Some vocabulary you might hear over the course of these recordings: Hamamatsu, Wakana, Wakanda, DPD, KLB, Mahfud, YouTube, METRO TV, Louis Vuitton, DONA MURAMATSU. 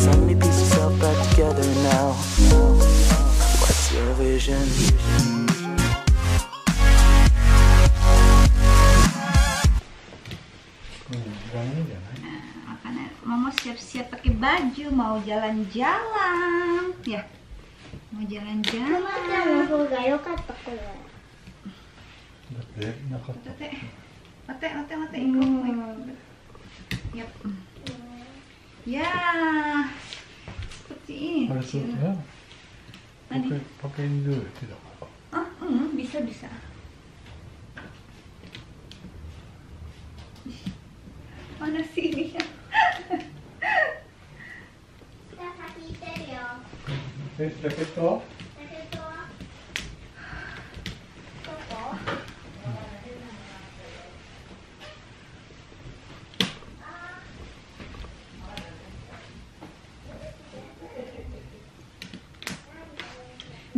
So many pieces all back together now. What's your vision? Mama siap-siap pakai baju, mau jalan-jalan, ya, mau jalan-jalan. Ya, seperti ini. Pakai ini dulu, tidak apa-apa. Bisa. Mana sih ini ya?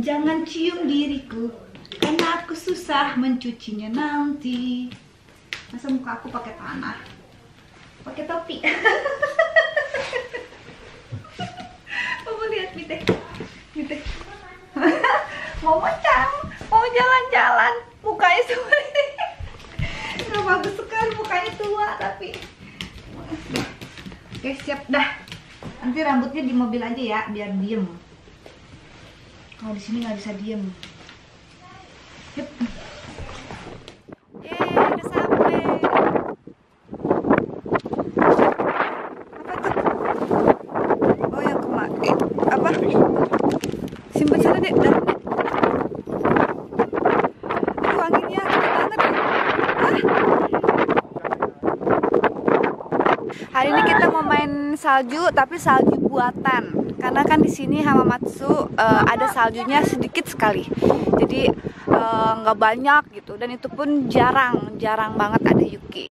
Jangan cium diriku, karena aku susah mencucinya nanti. Masa muka aku pakai tanah? Pakai topi. Mama lihat Mite. Mau jalan-jalan, mukanya seperti ini. Nggak bagus sekali, mukanya tua tapi. Oke, siap dah. Nanti rambutnya di mobil aja ya, biar diem. Kalau di sini nggak bisa diem. Yep. Hari ini kita mau main salju, tapi salju buatan. Karena kan di sini Hamamatsu ada saljunya sedikit sekali. Jadi nggak banyak gitu, dan itu pun jarang banget ada Yuki.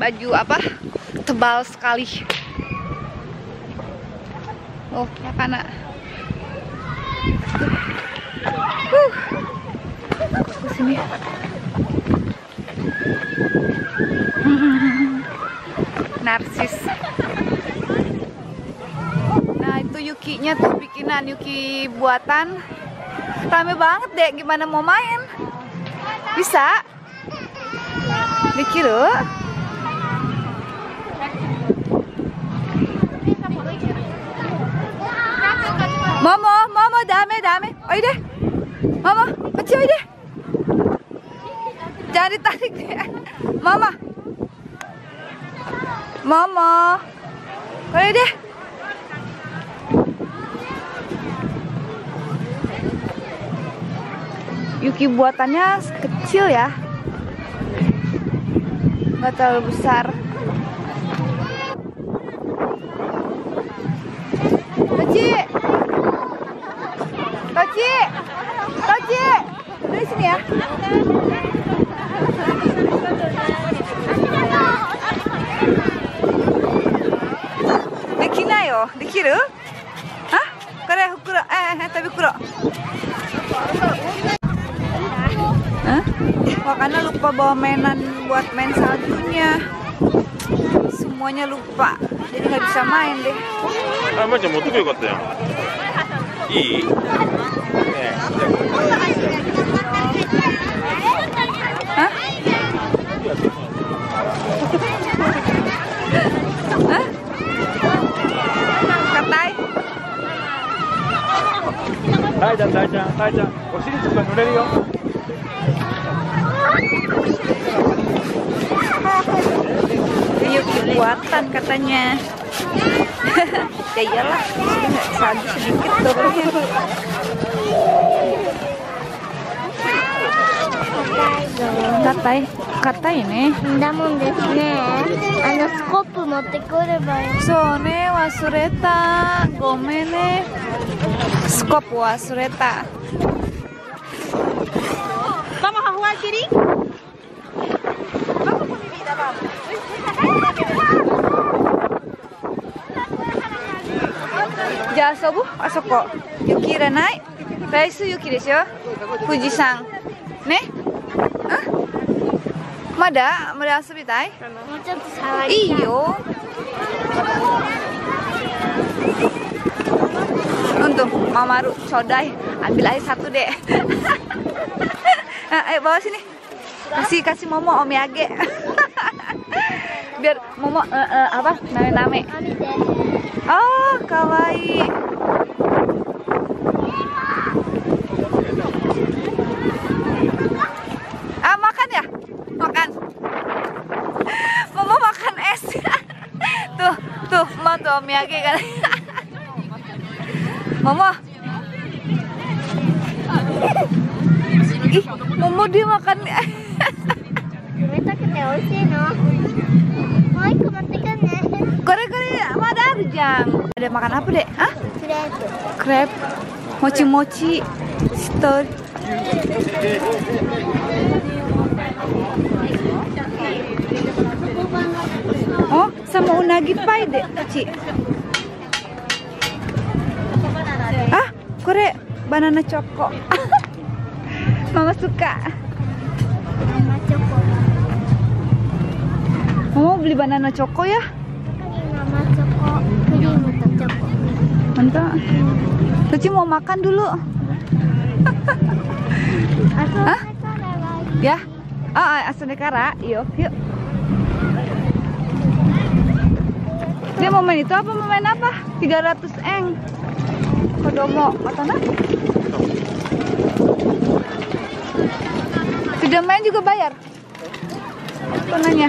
Baju apa tebal sekali. Oh ya karena kesini narsis. Nah itu yukinya tuh bikinan yuki buatan. Rame banget deh, gimana mau main? Bisa? Dikira? Momo, dame. Oide. Momo, kochi oide. Jangan ditarik deh. Momo. Oide. Yuki buatannya kecil ya. Nggak terlalu besar. Kochi. Toci, lu di sini ya. Dekinai yo, dekiru? Hah? Kore fukuro, tabi fukuro. Hah? Wah, karena lupa bawa mainan buat main saljunya. Semuanya lupa, jadi nggak bisa main deh. Ah, macam motor juga katanya. Iya. Hah? Hah? Katai? Taijang. Oh, sini juga nureri yo. Yuk buatan katanya. Ya iyalah, salju sedikit doang. Katai ini. Damon desu ne. Ano skopu motte koreba. So ne wasureta. Gomen ne. Skop wasureta. Mama hawa kiri. Mama pun vida mama. Jasobu, asoko, yuki iranai, raisu yuki desho, fujisan, ne? Hah? Mada asubitai? Iyo. Untung, mamaru, sodai, ambil aja satu deh. Nah, ayo bawa sini, kasih momo omyage. Biar momo apa? Name-name. Oh, kawaii. Ah, makan ya? Mama makan es. Tuh, mau tuh omyage kan. Mama. Ih, Mama dia makan. Kore madar jang. Ada makan apa dek? Hah? Crepe. Mochi-mochi. Store. Oh, sama unagi pai dek, Ci. Ah, kore banana choco. Mama suka. Mau beli banana choco ya? Mantap. Tuci mau makan dulu. Hah? Ya? Oh, asunekara. Yuk. Dia mau main itu apa? Mau main apa? 300 eng. Kodomo, matana? Sudah main juga bayar? Konanya.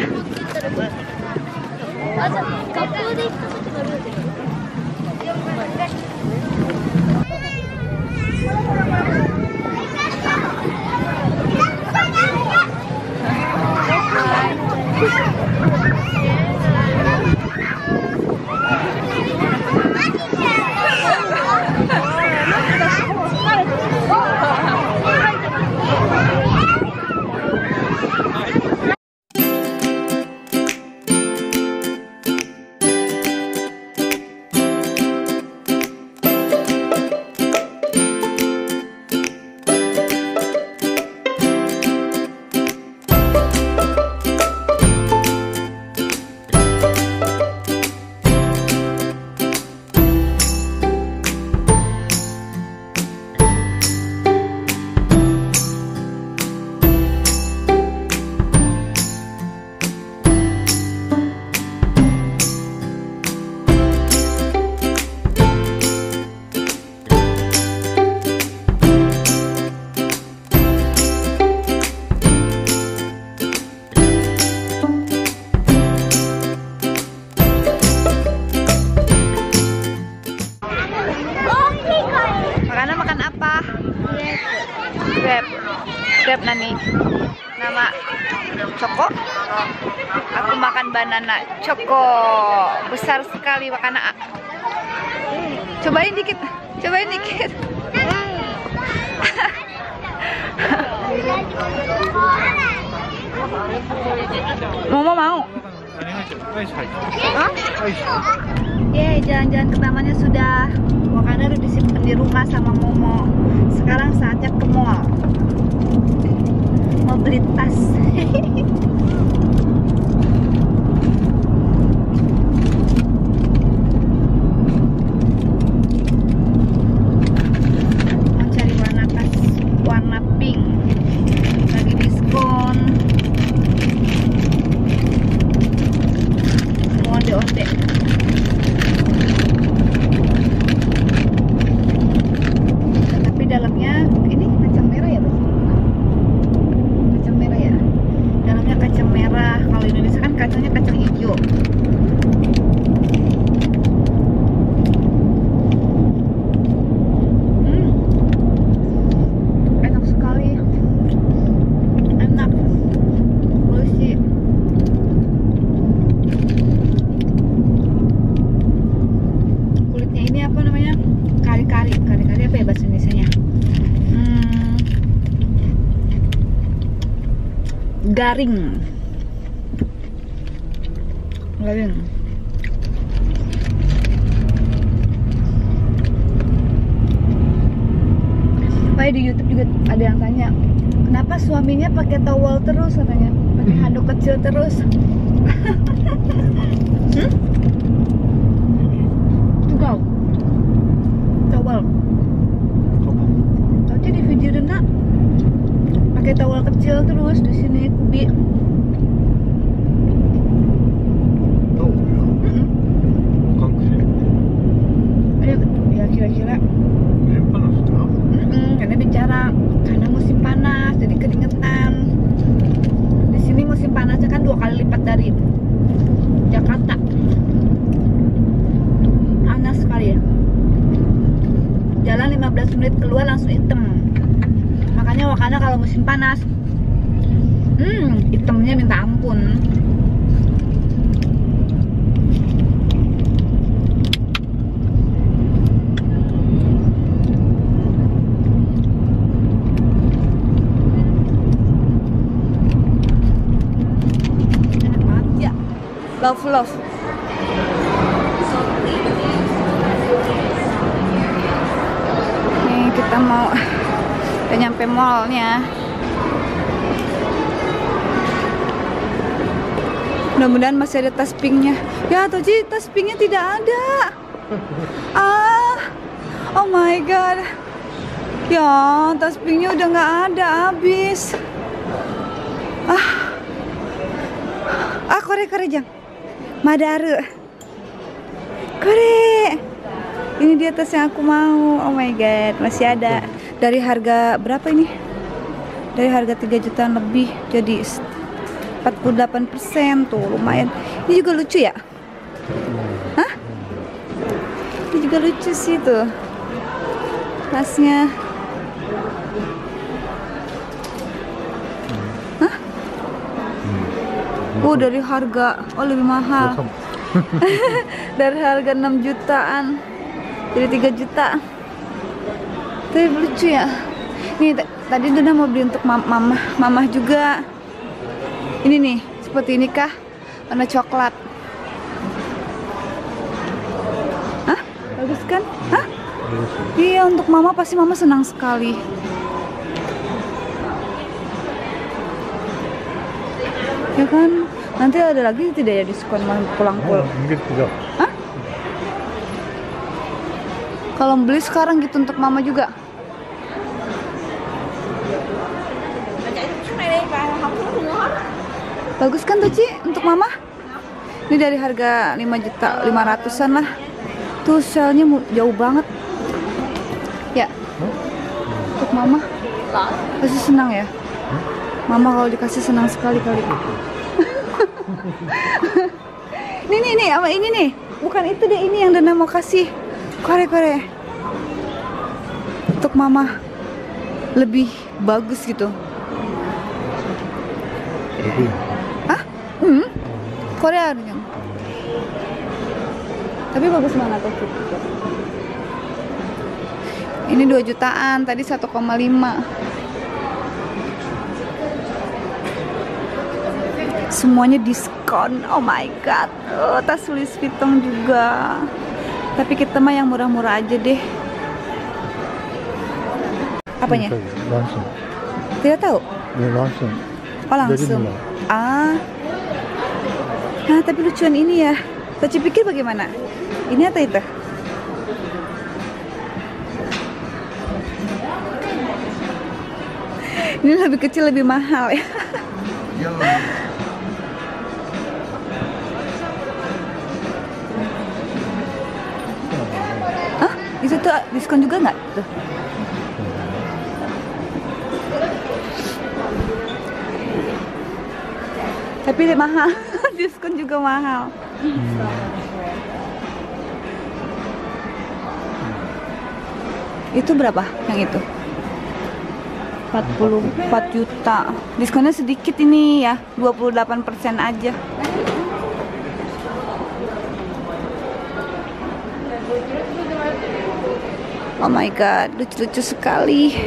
Aku makan banana choco. Besar sekali makanan. Cobain dikit. Mama mau? Yeay, jalan-jalan ke tamannya sudah. Wakanda udah disimpan di rumah sama Momo. Sekarang saatnya ke mall. Mau beli tas. Garing. Makanya di YouTube juga ada yang tanya, kenapa suaminya pakai towel terus katanya, pakai handuk kecil terus. Enggak. Towel. Tadi di video Dena pakai towel kecil terus di sini kubi. Panas, hitamnya minta ampun. Enak banget ya, love. Nih kita mau nyampe mallnya. Mudah-mudahan masih ada tas pinknya. Ya Toji, tas pinknya tidak ada. Oh my god. Ya, tas pinknya udah nggak ada, habis. Kore jang. Madaru. Kore. Ini dia tas yang aku mau. Oh my god, masih ada. Dari harga berapa ini? Dari harga 3 jutaan lebih jadi 48% tuh, lumayan. Ini juga lucu ya? Hah? Ini juga lucu sih tuh tasnya. Hah? Oh, dari harga, oh lebih mahal. Dari harga 6 jutaan jadi 3 juta. Tapi lucu ya. Nih tadi Dona mau beli untuk mama juga. Ini nih, seperti ini kah? Warna coklat. Hah? Bagus kan? Hah? Iya, untuk mama pasti mama senang sekali. Ya kan? Nanti ada lagi tidak ya diskon pulang-pulang? Hah? Kalau beli sekarang gitu untuk mama juga? Bagus kan tuh Ci, untuk mama? Ini dari harga 5.500-an lah. Tuh selnya jauh banget. Ya. Untuk mama pasti senang ya. Mama kalau dikasih senang sekali kali. Nih apa ini nih? Bukan itu deh, ini yang Dana mau kasih. Kore. Untuk mama lebih bagus gitu. Korea dong. Tapi bagus mana tuh? Ini 2 jutaan, tadi 1,5. semuanya diskon. Oh my god, tas Louis Vuitton juga, tapi kita mah yang murah-murah aja deh. Apanya? Langsung. Tidak tahu? Ya, langsung. Oh langsung. Ah, nah, tapi lucuan ini ya. Taci pikir bagaimana? Ini atau itu? Ini lebih kecil, lebih mahal ya. Hah? Itu tuh diskon juga nggak tuh? Tapi mahal, diskon juga mahal. Itu berapa yang itu? 44 juta. Diskonnya sedikit ini ya, 28% aja. Oh my god, lucu-lucu sekali.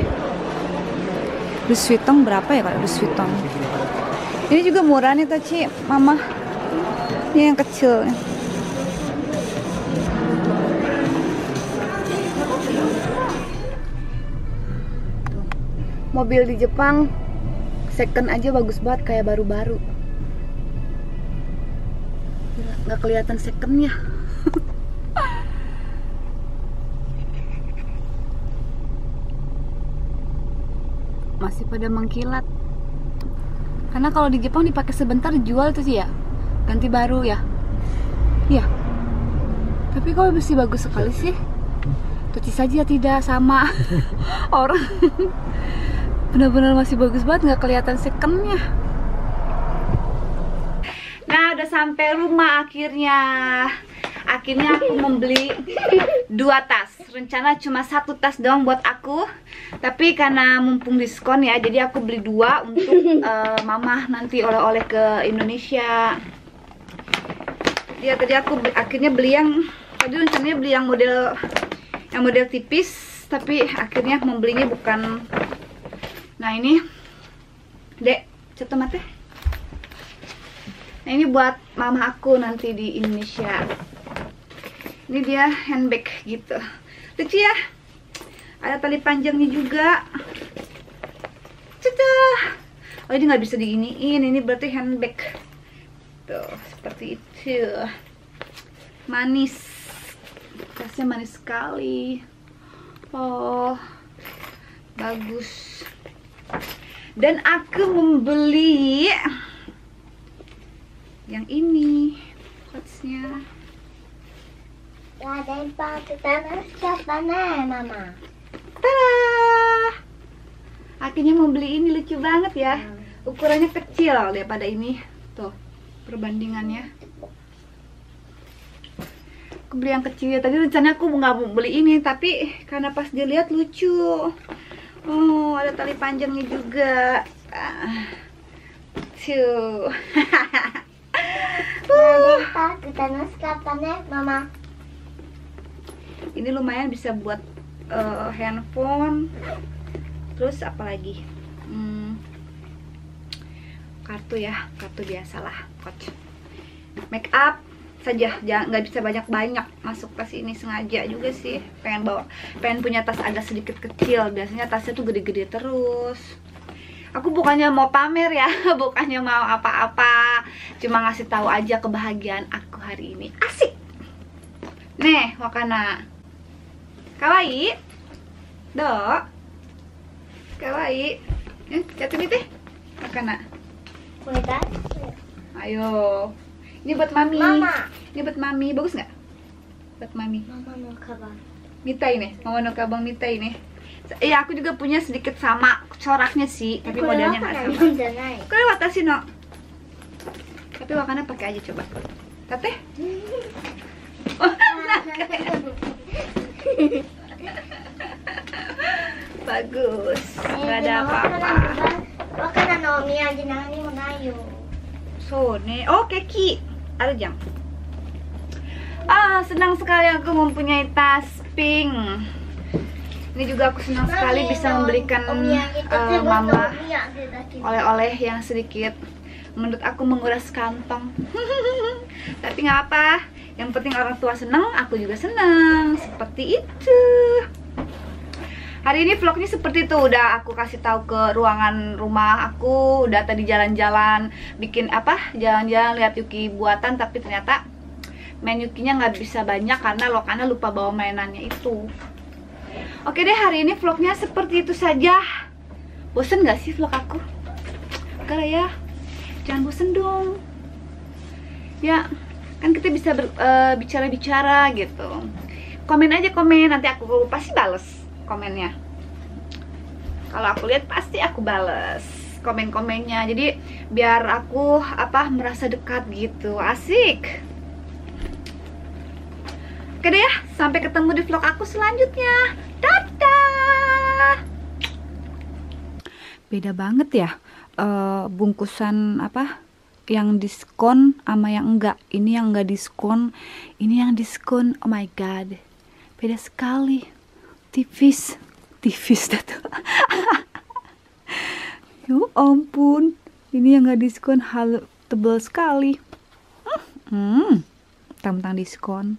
Louis Vuitton berapa ya kalau Louis Vuitton? Ini juga murah nih Taci, Mama. Ini yang kecil. Mobil di Jepang second aja bagus banget, kayak baru-baru. Nggak kelihatan secondnya. Masih pada mengkilat. Karena kalau di Jepang dipakai sebentar dijual tuh sih ya, ganti baru ya. Iya. Tapi kok masih bagus sekali sih. Tuci saja tidak sama orang. Benar-benar masih bagus banget, nggak kelihatan secondnya. Nah, udah sampai rumah akhirnya. Akhirnya aku membeli 2 tas. Rencana cuma 1 tas doang buat aku. Tapi karena mumpung diskon ya, jadi aku beli 2 untuk Mama nanti oleh-oleh ke Indonesia. Ya tadi aku akhirnya beli yang tadi rencananya beli yang model tipis, tapi akhirnya membelinya bukan. Nah ini, Dek, coto mate. Nah ini buat mama aku nanti di Indonesia. Ini dia handbag gitu, lucu ya. Ada tali panjangnya juga. Cita. Oh ini nggak bisa diginiin. Ini berarti handbag. Tuh seperti itu. Manis. Tasnya manis sekali. Oh bagus. Dan aku membeli yang ini coachnya. Tadaa! Akhirnya membeli ini, lucu banget ya. Ukurannya kecil daripada ini. Tuh perbandingannya. Aku beli yang kecil ya. Tadi rencananya aku nggak mau beli ini, tapi karena pas dilihat lucu. Oh, ada tali panjangnya juga. Tuh. Mama. Ini lumayan bisa buat handphone. Terus apalagi? Kartu ya, kartu biasalah, coach. Make up saja, jangan, nggak bisa banyak-banyak masuk tas ini, sengaja juga sih pengen bawa, pengen punya tas agak sedikit kecil. Biasanya tasnya tuh gede-gede terus. Aku bukannya mau pamer ya, bukannya mau apa-apa, cuma ngasih tahu aja kebahagiaan aku hari ini. Asik. Nih wakana kawaii do kawaii jatuh nih teh wakana. Ayo. Ini buat mami. Mama. Ini buat mami, bagus nggak? Buat mami. Mama no kabang. Mita ini, mama no kabang Mita ini. Iya, aku juga punya sedikit sama coraknya sih, tapi modelnya nggak sama. Kalo watashi no. Tapi wakana pakai aja coba. Tate? Oh, bagus. Nggak ada apa-apa. Wakana no miyaji nani monayo. So ne, oh keki. Ada jam. Ah, senang sekali aku mempunyai tas pink. Ini juga aku senang sekali bisa membelikan mama oleh-oleh yang sedikit menurut aku menguras kantong. Tapi nggak apa, yang penting orang tua seneng, aku juga seneng. Seperti itu. Hari ini vlognya seperti itu, udah aku kasih tahu ke ruangan rumah aku, udah tadi jalan-jalan, bikin apa? Jalan-jalan lihat Yuki buatan, tapi ternyata main Yukinya nggak bisa banyak karena Lokana lupa bawa mainannya itu. Oke deh, hari ini vlognya seperti itu saja. Bosen nggak sih vlog aku? Oke lah ya, jangan bosen dong. Ya, kan kita bisa bicara-bicara gitu. Komen aja komen, nanti aku pasti bales komennya. Kalau aku lihat pasti aku bales komen-komennya. Jadi biar aku apa merasa dekat gitu. Asik. Oke deh ya, sampai ketemu di vlog aku selanjutnya. Dadah. Beda banget ya bungkusan apa yang diskon sama yang enggak. Ini yang enggak diskon, ini yang diskon. Oh my god. Beda sekali. Tipis dah tuh. Ya ampun, ini yang nggak diskon hal tebal sekali. Tentang diskon.